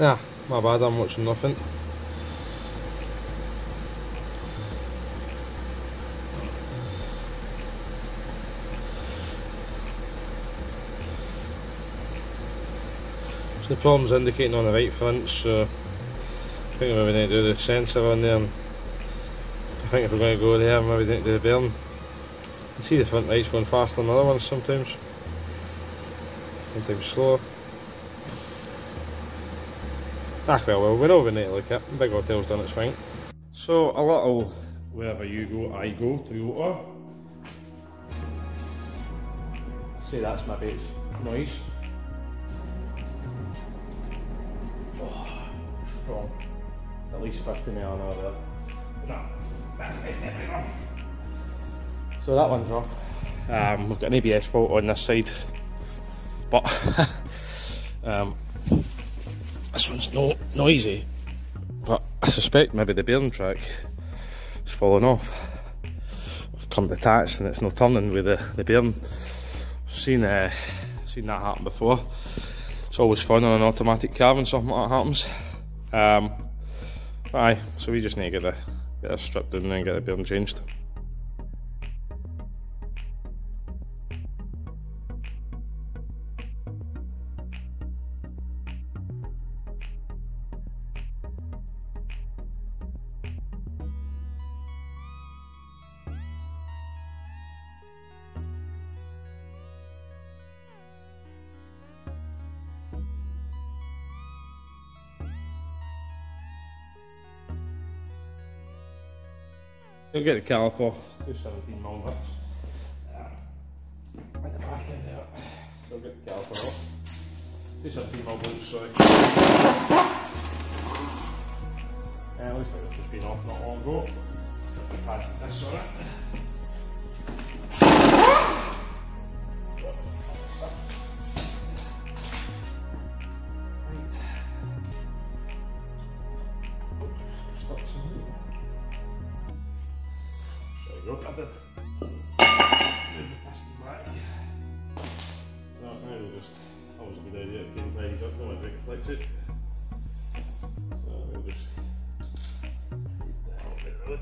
Ah, my bad, I'm watching nothing. So the problem's indicating on the right front, so I think we need to do the sensor on there. And I think if we're going to go there, maybe we need to do the bearing. You can see the front light's going faster than the other ones sometimes. Sometimes slower. Ah well, we know we need to look at. Big Hotel's done its thing. So a little wherever you go, I go, Toyota. See, that's my bass noise. Oh, strong. At least 50 mile an hour there. No, that's it, rough. So that one's rough. We've got an ABS fault on this side, but this one's noisy, but I suspect maybe the bearing track is falling off. I've come detached and it's no turning with the bearing. I've seen that happen before. It's always fun on an automatic car when something like that happens. Aye, so we just need to get this stripped in and get the bearing changed. You'll get the caliper, it's 217 mm. At the back end there, you'll get the caliper off. 217 mm, sorry. Yeah, it looks like it's just been off not long ago. Let's get past this on it. Look at it. Move the piston back. So now we'll just, always a good idea to keep the lines up, no one reflects it. So we'll just keep the hell out of the road.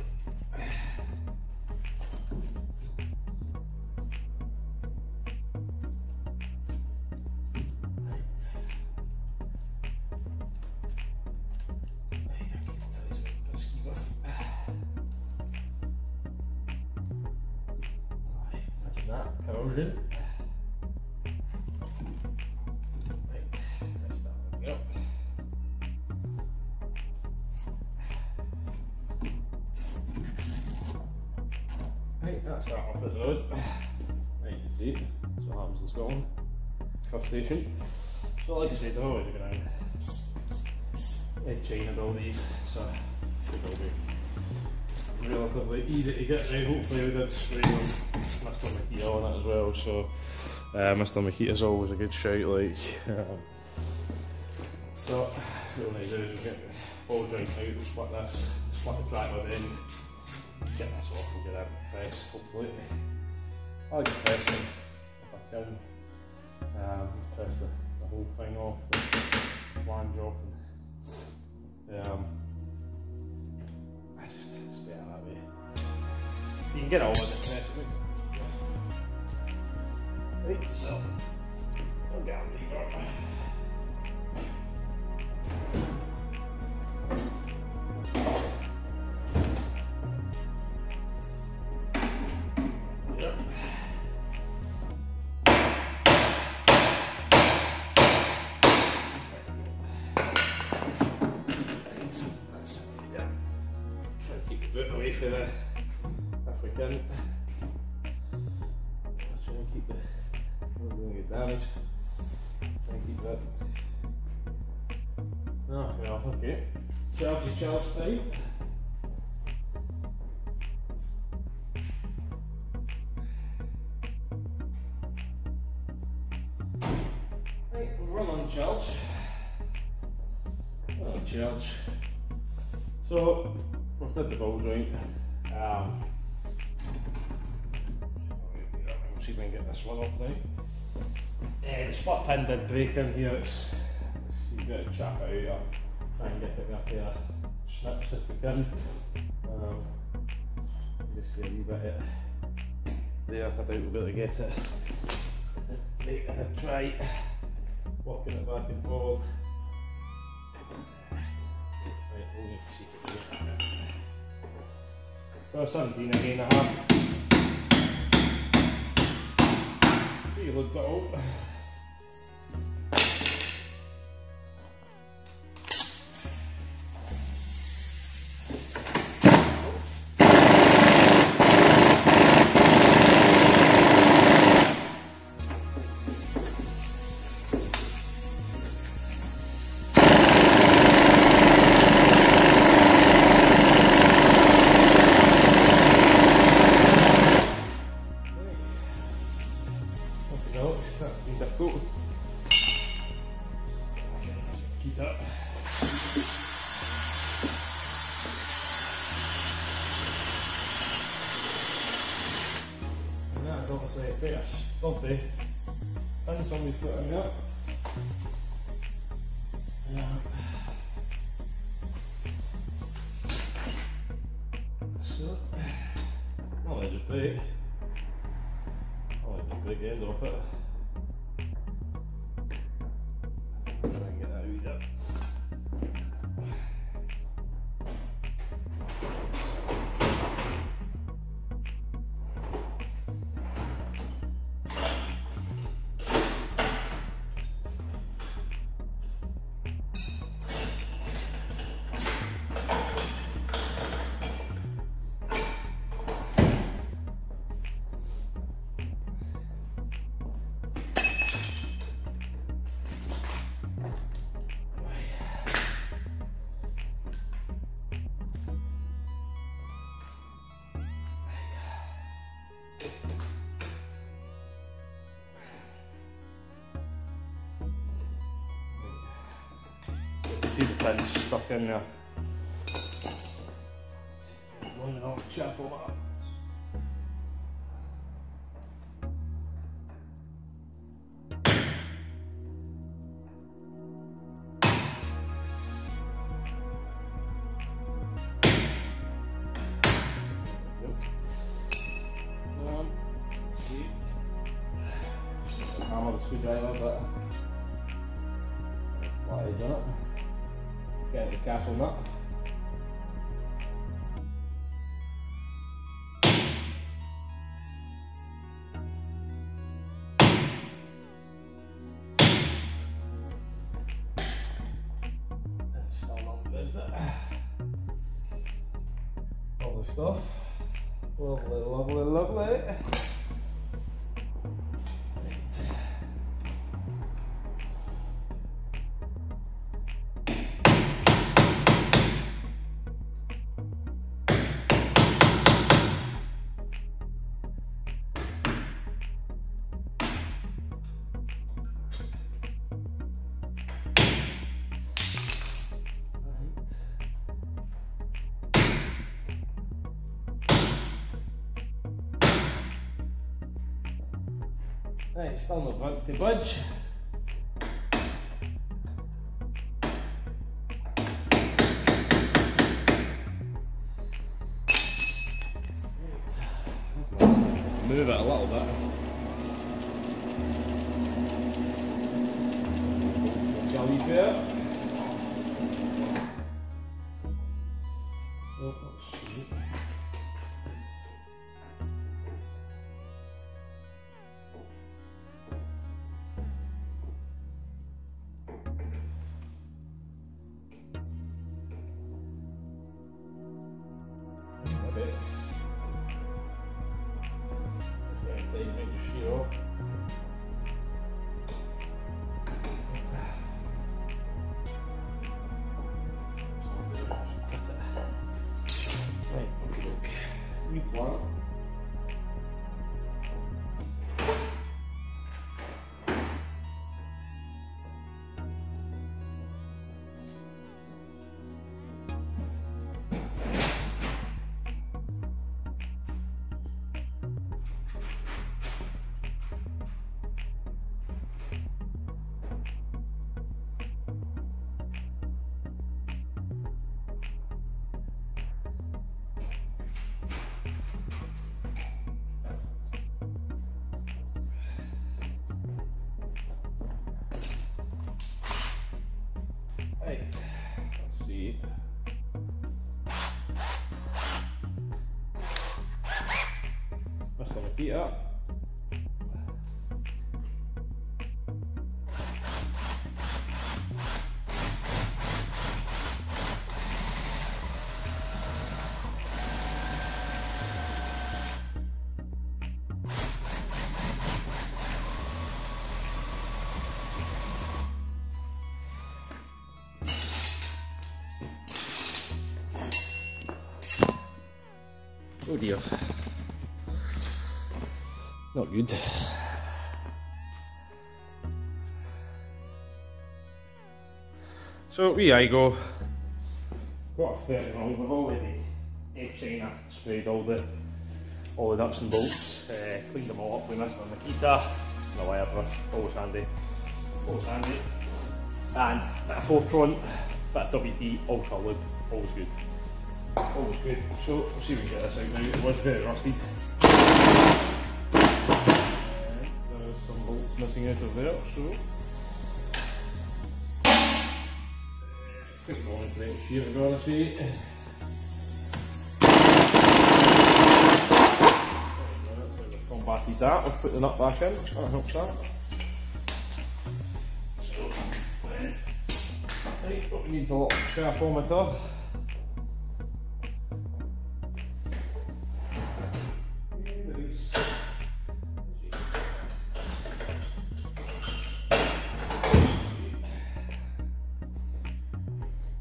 Right, that's that one up. Right, that's that up at the road. Right, you can see it. That's what happens in Scotland. First station. So like I said, they're always around in China and all these, so should all be relatively easy to get there. Hopefully we did spray one. Mr. Makita on it as well, so Mr. Makita's always a good shout, like. So what we'll need to do is we'll get the ball joint out, we'll split this, split the driver end, get this off and get out of the press, hopefully. I'll get pressing if I can. Press the whole thing off, the flange off, and I just it's better that way. You can get it all in the press, right, so I'll get on the yard. Yep. Try to keep the boot away from the if we can. Try to keep the damage. Thank you for that. Oh well, okay. Charge time. Right, we'll run on charge. Run on charge. So we've did the ball joint. We'll see if we can get this one off now. The spot pin did break in here, it's You're going to chop out here. Try and get it back to our snips if we can. Just see a wee bit of there, I doubt we'll be able to get it. Make it a try. Walking it back and forward. Right, we'll need to see it again. So 17 again and a half. Reload it all. See the pins stuck in there. One little chip over that. Stuff. Lovely, lovely, lovely. Right. Right, still no bug to budge. Move it a little bit. Shall we pair? Oh, shit. Right, let's see. Must have my feet up. Oh dear, not good. So we AYGO got a 30mm. We've already China sprayed all the nuts and bolts, cleaned them all up with Mr. Makita and a wire brush, always handy, and a bit of Fortron, a bit of WD ultra Lube, always good. Always good. So we'll see if we can get this out now. It was very rusty. There is some bolts missing out of there, so quick moment for next year, to be honest with you. We've combated that, we've put the nut back in, that helps that. So right, what we need is a little sharpometer.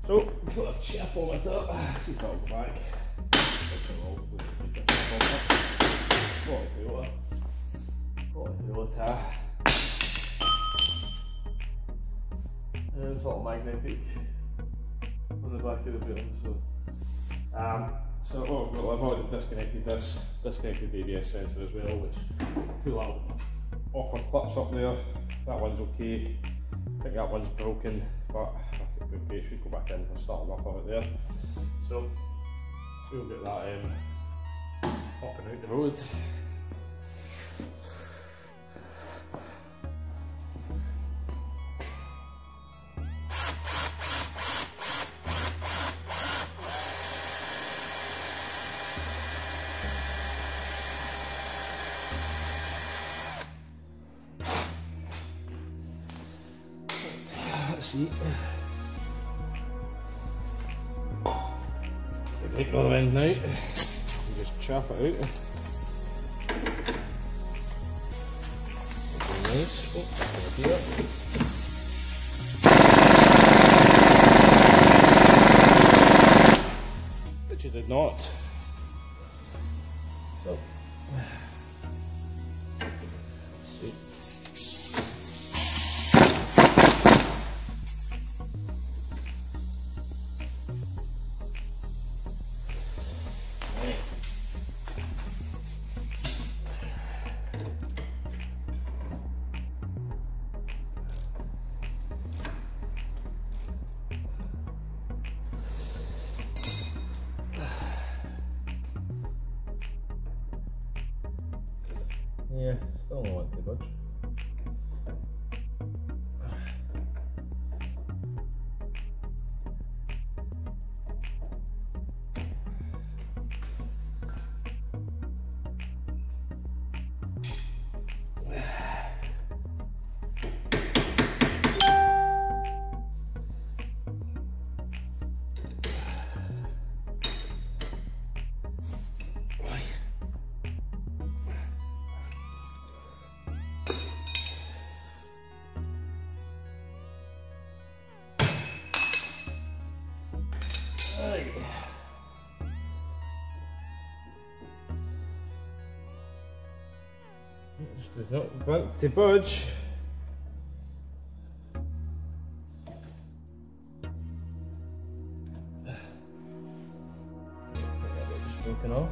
So, we've got a sharpometer. See if that'll go back. And it's all magnetic on the back of the building. So, oh, well, I've already disconnected this. Disconnected the ABS sensor as well, which two little awkward clips up there. That one's okay. I think that one's broken, but okay, should go back in and start up on it there. So we'll get that up and out the road. Let's see. Take the other end now and just chaff it out. Looking nice. Oh, over here. But you did not. So, yeah, still don't want to budge. It just does not want to budge. Just broken off.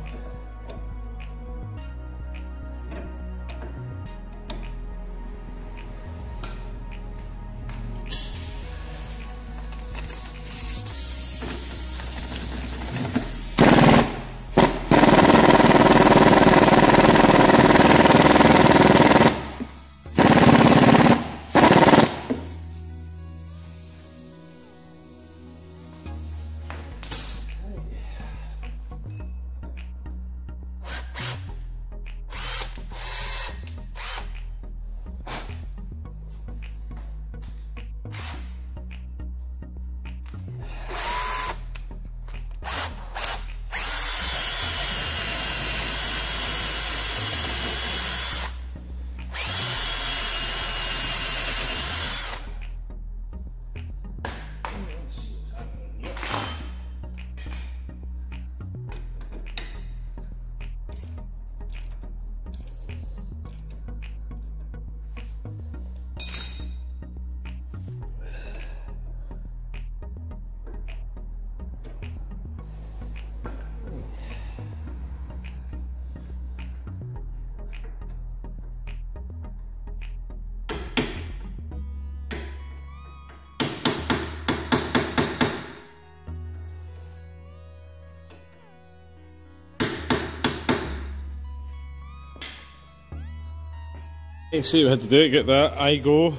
You see, we had to do it, get that AYGO.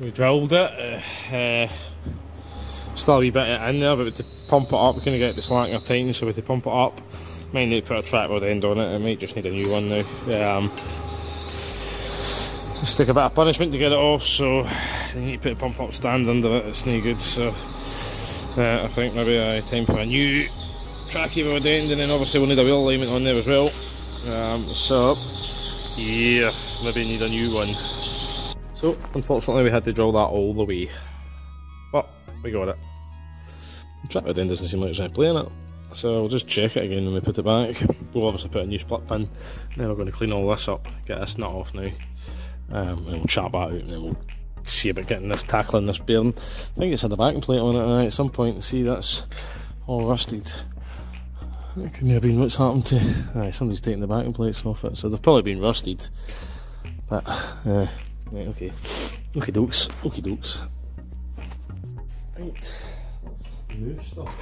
We drilled it. Still a wee bit in there, but to pump it up, we're going to get the slanker tightened, so we have to pump it up. Might need to put a tripod end on it, I might just need a new one now. Let's take a bit of punishment to get it off, so you need to put a pump up stand under it, it's no good, so I think maybe time for a new tripod end, and then obviously we'll need a wheel alignment on there as well. So yeah, maybe need a new one. So unfortunately we had to drill that all the way, but we got it. The tripod end doesn't seem like it's going to play in it, so we'll just check it again when we put it back. We'll obviously put a new split pin, then we're going to clean all this up, get this nut off now, and we'll chop that out, and then we'll see about getting this, tackling this bearing. I think it's had a backing plate on it at some point. See, that's all rusted. It couldn't have been what's happened to. Aye, somebody's taking the backing plates off it, so they've probably been rusted. But, right, okay. Okie dokes, okie dokes. Right, let's move stuff.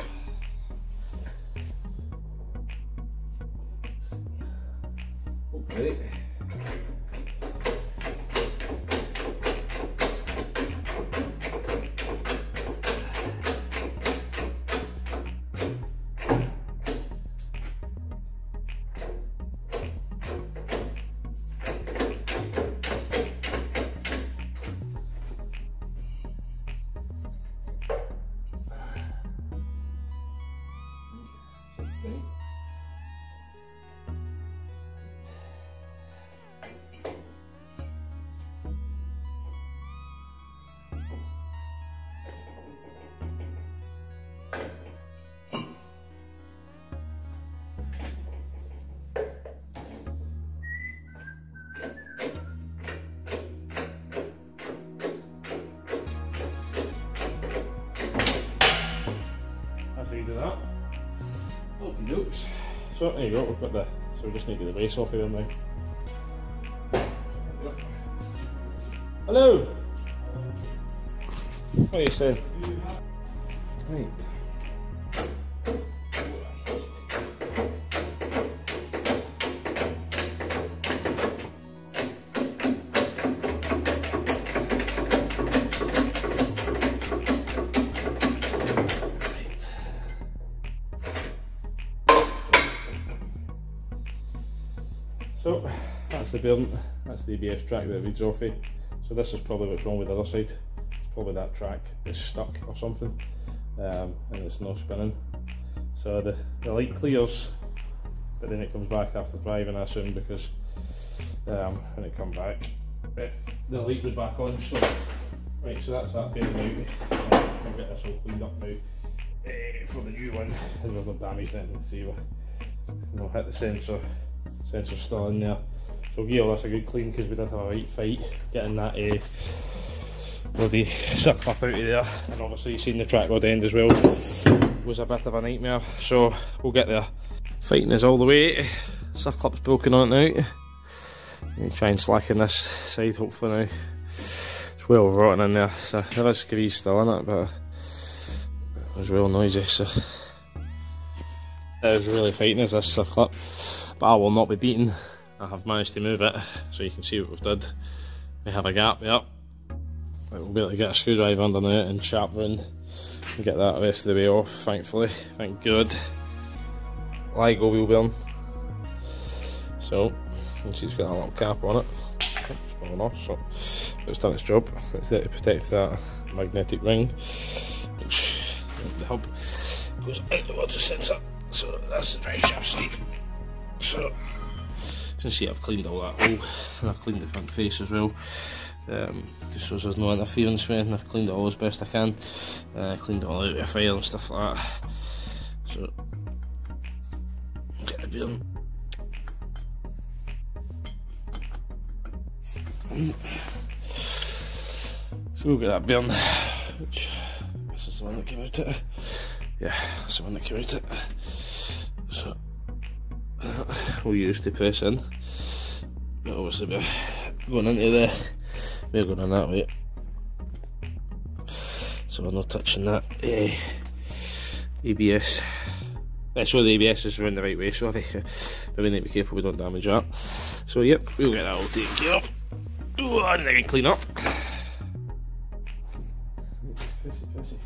Okay. That. Okie dokes. So there you go, we've got the, so we just need to get the base off of them now. Hello! What are you saying? Right. So that's the bearing, that's the ABS track that reads off it. So this is probably what's wrong with the other side. It's probably that track is stuck or something, and it's not spinning. So the light clears, but then it comes back after driving, I assume, because when it comes back, the light was back on. So right, so that's that bearing out. I'll get this all cleaned up now for the new one, because we've not damaged anything. See, we'll hit the sensor. Sensor's still in there, so yeah, that's a good clean, because we did have a right fight getting that bloody suck up out of there, and obviously seeing the tripod end as well was a bit of a nightmare, so we'll get there. Fighting is all the way, suck clip's broken on it now. Let me try and slacken this side, hopefully now. It's well rotten in there, so there is grease still in it, but it was real noisy, so it was really fighting us, this suck clip. But I will not be beaten. I have managed to move it, so you can see what we've done. We have a gap there. We'll be able to get a screwdriver under it and sharp run and get that rest of the way off, thankfully. Thank God. AYGO wheel bearing. So, you can see it's got a little cap on it. It's falling off, so it's done its job. It's there to protect that magnetic ring, which the hub goes out towards the sensor. So that's the drive shaft side. So, you can see I've cleaned all that hole, and I've cleaned the front face as well, just so there's no interference with it, and I've cleaned it all as best I can. I cleaned it all out with a file and stuff like that. So, get the bearing. So we'll get that bearing, which this is the one that came out of it. Yeah, that's the one that came out of it. So, we'll use to press in, but obviously we're going in that way, so we're not touching that ABS. So the ABS is around the right way, so we need to be careful we don't damage that. So yep, we'll get that all taken care of. Ooh, I didn't even clean up. Pissy.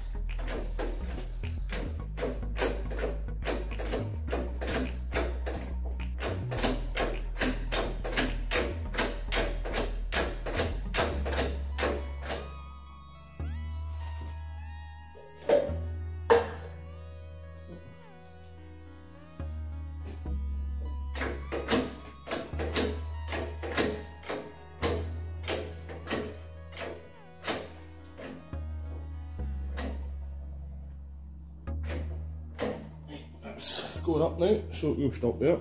Going up now, so we'll stop there.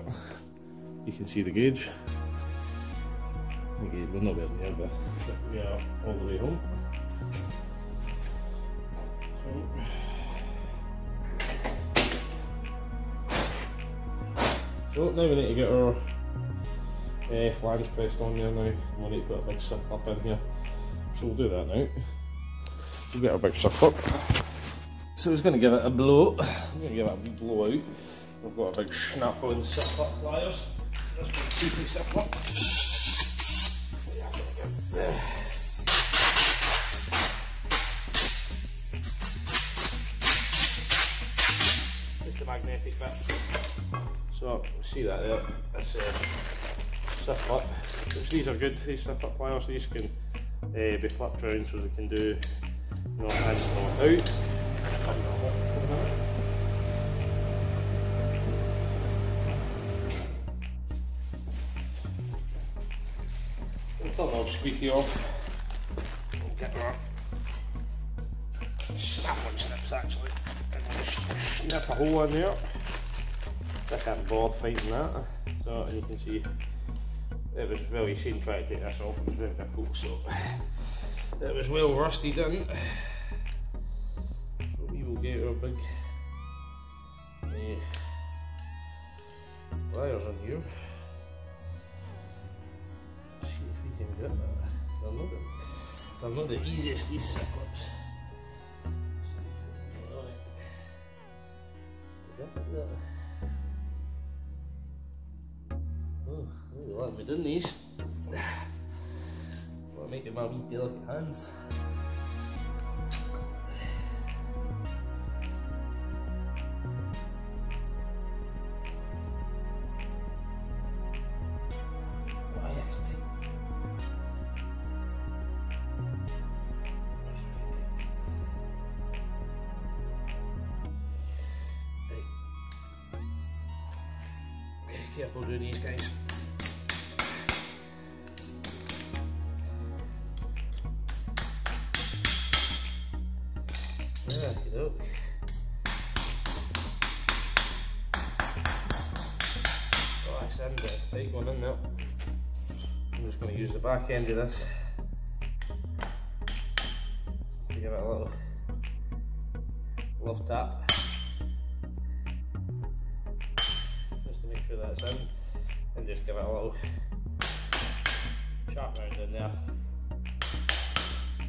You can see the gauge. Okay, we're not getting there, but we are all the way home. So now we need to get our flange pressed on there now. We need to put a big suck up in here, so we'll do that now. We'll get our big suck up. So it's going to give it a blow. I'm going to give it a wee blow out. We've got a big Snap On zip-up pliers. This one's two-piece zip-up. Just the magnetic bit. So, see that there? That's zip-up. These are good, these zip-up pliers. These can be flipped round so they can do, you know, hands out. Turn our squeaky off. We'll get our Snap On snips actually. And we'll snip a hole in there. I can't bother fighting that. So, and you can see it was well, you seen trying to take this off, it was very difficult, so it was well rusted in. So we will get our big pliers in here. They're not the easiest, these zip-ups. Oh, I'm glad we done these. I'll make them my wee delicate hands. Careful doing these guys. Look. Oh, I send it. Take one in there. I'm just going to use the back end of this to give it a little love tap. That's in, and just give it a little sharp round in there.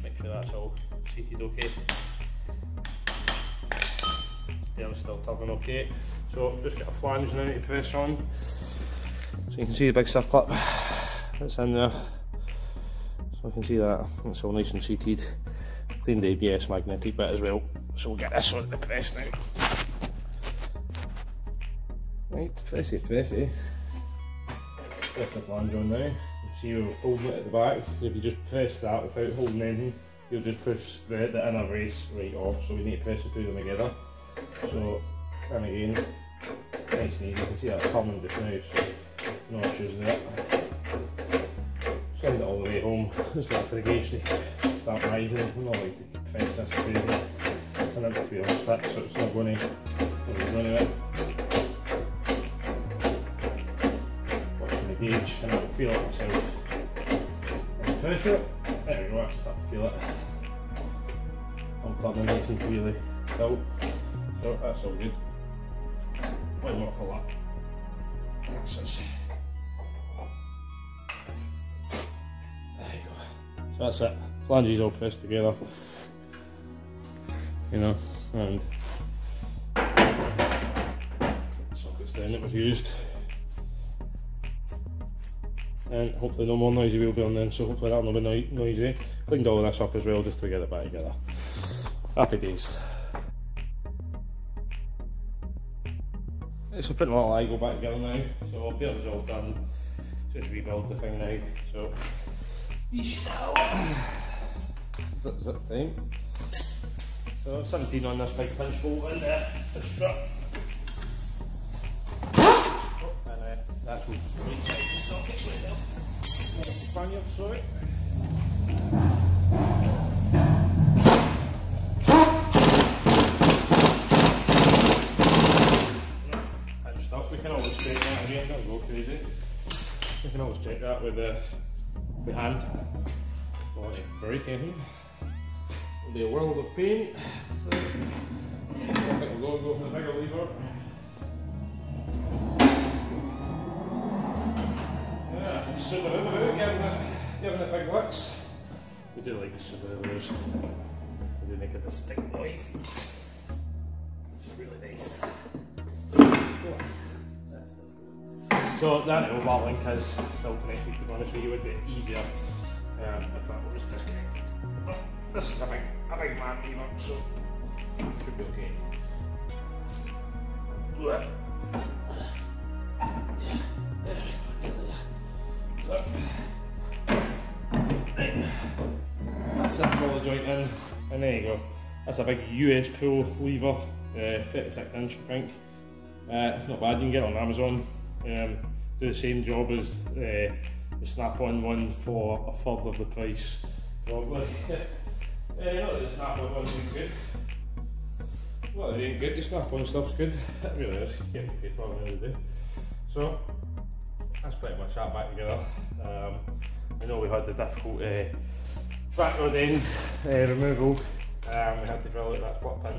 Make sure that's all seated okay. Yeah, I'm still tugging okay. So just get a flange now to press on. So you can see the big stuff clip that's in there. So you can see that it's all nice and seated. Clean the ABS magnetic bit as well. So we'll get this one to press now. Right, pressy. Press the flange on now. You see we're holding it at the back. If you just press that without holding anything, you'll just push the inner race right off. So we need to press the two of them together. So, and again, nice and easy. You can see that coming just now, so no issues there. Send it all the way home. It's like for the gauge to start rising. We don't like to press this through. It's an interference fit, so it's not going to go anywhere. Gauge, and I can feel it myself. And pressure. There we go, I can start to feel it. I'm plugging nice and freely still. So that's all good. One more for that. That's it. There you go. So that's it. Flanges all pressed together. You know, and sockets down that we've used. and hopefully no more noisy wheel being then, so hopefully that'll not be noisy. Cleaned all of this up as well just to get it back together. Happy days. It's a pretty little AYGO back together now, so repairs all done, just rebuild the thing now, so we shall zip time. So 17 on this big pinch bolt in there, the strut. The actual right side of the socket right there. Spaniard, sorry. Pinched up, we can always check that again, that'll go crazy. We can always check that with the hand. Don't want to break anything. It'll be a world of pain. So I think we'll go for the bigger lever. Subaru, giving it big looks. We do like the Subarus. They do make a distinct noise. It's really nice. So that mobile link is still connected, to be honest with you. It would be easier if that was disconnected. But this is a big man lever, so it should be okay. Blech. That's it, pull the joint in, and there you go. That's a big US pull lever, 36 inch I think. Not bad, you can get it on Amazon. Do the same job as the Snap On one for a third of the price, probably. Not that the Snap On one's good. Not that it ain't good, the Snap On stuff's good. It really is, you get paid for it every day. So, that's pretty much that back together. I know we had the difficult track rod end removal. We had to drill out that split pin,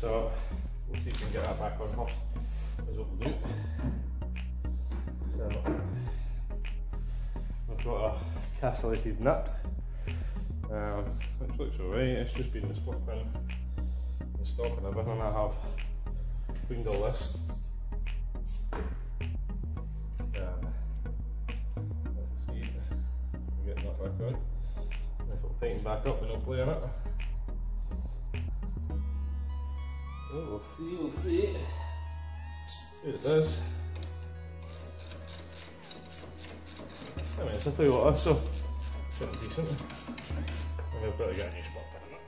so we'll see if we can get that back on first. That's what we'll do. So I've got a castellated nut, which looks alright. It's just been the split pin, the stock and everything. I have cleaned all this. Back on. If it'll tighten back up and I'll play on it. Oh, we'll see. Here it is. I mean, it's a Toyota, so it's pretty decent. And I've got to get a new spot pin in it.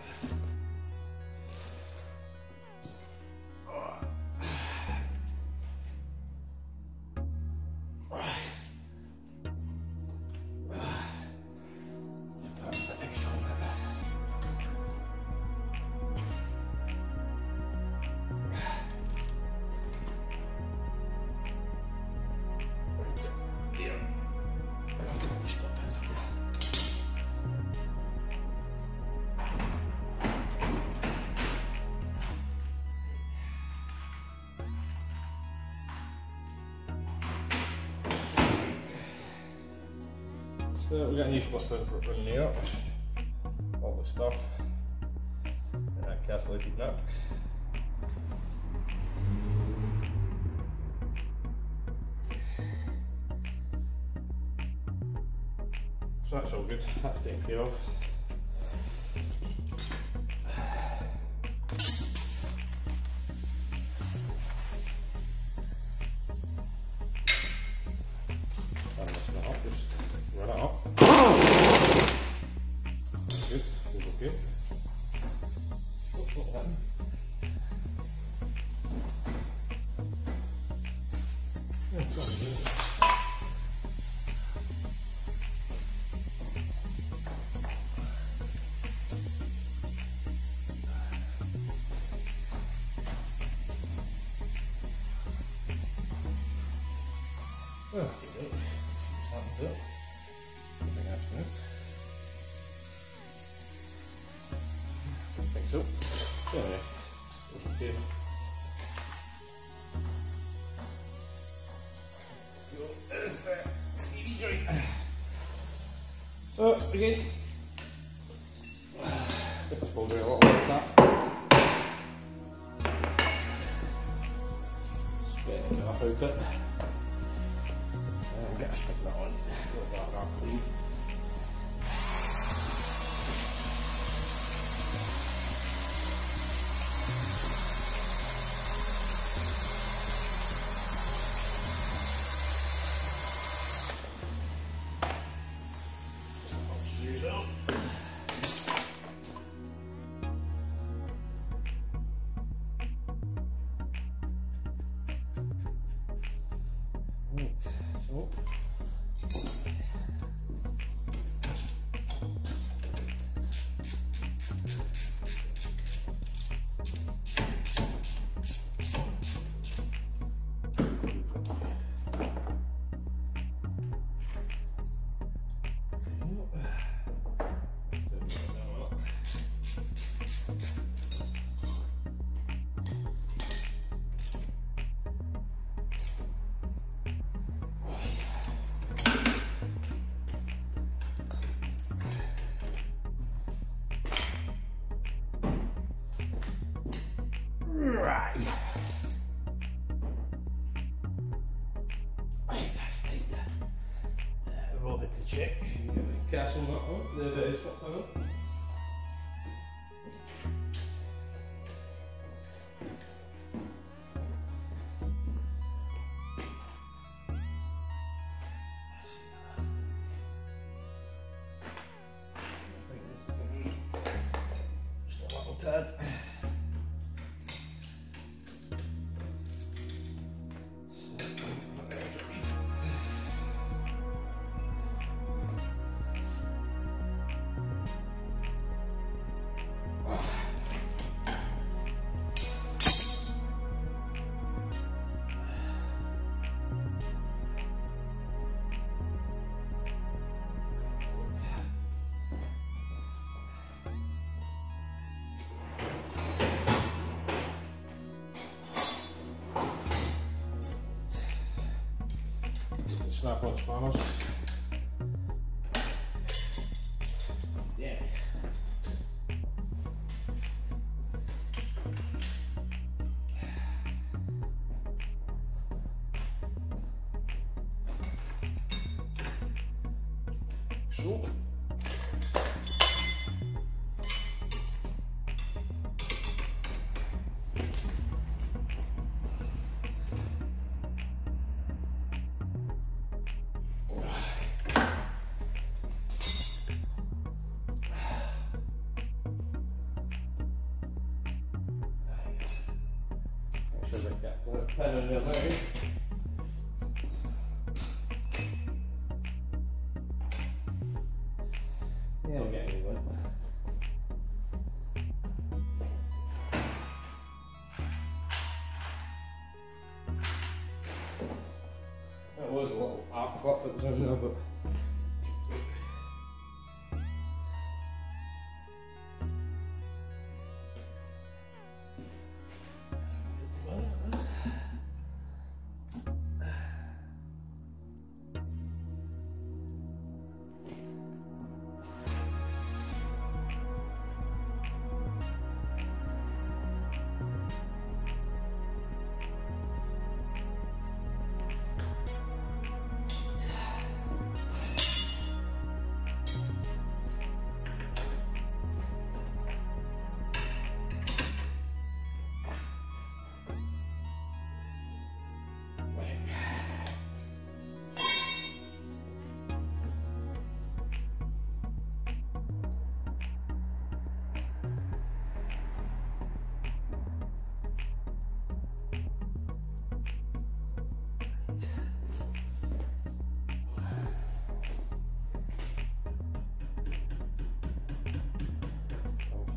So we've got a new split pin for running the air, all the stuff, and that castellated nut. So that's all good, that's taken care of. Oh, see what's happened to it. I think that's good. I think so. Yeah, looks okay. There's the CV joint. So, again, get this ball down a little like that. Spit it off out it. plastic na on. So, baka-clean. Castle nut on, the swap nut on. Just a little tad. Snap on spanners. Yeah. So. Pen on your leg. Yeah, we'll get anyone. That was a little arc flap that was in there, but.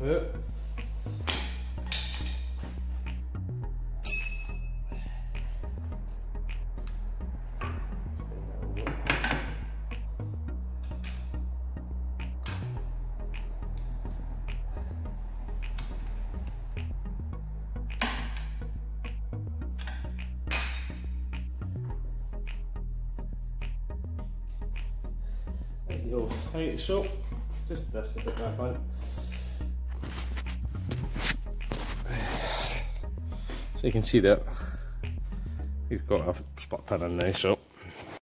Yep. There you go. Right, so just press the bit back on. You can see that we've got a spot pin in now, so